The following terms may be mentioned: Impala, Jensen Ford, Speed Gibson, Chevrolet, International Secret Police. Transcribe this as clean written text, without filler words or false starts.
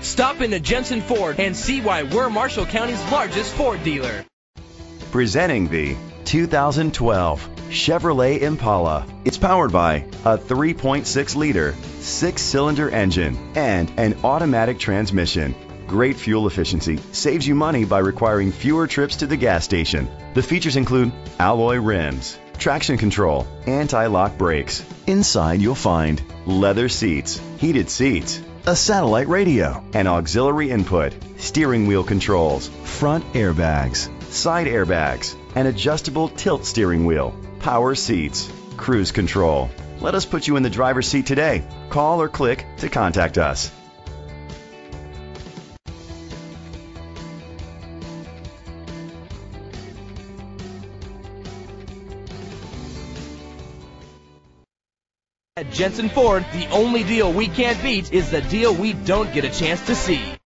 Stop into Jensen Ford and see why we're Marshall County's largest Ford dealer. Presenting the 2012 Chevrolet Impala. It's powered by a 3.6-liter, 6-cylinder engine and an automatic transmission. Great fuel efficiency saves you money by requiring fewer trips to the gas station. The features include alloy rims, traction control, anti-lock brakes. Inside you'll find leather seats, heated seats, a satellite radio, an auxiliary input, steering wheel controls, front airbags, side airbags, an adjustable tilt steering wheel, power seats, cruise control. Let us put you in the driver's seat today. Call or click to contact us. At Jensen Ford, the only deal we can't beat is the deal we don't get a chance to see.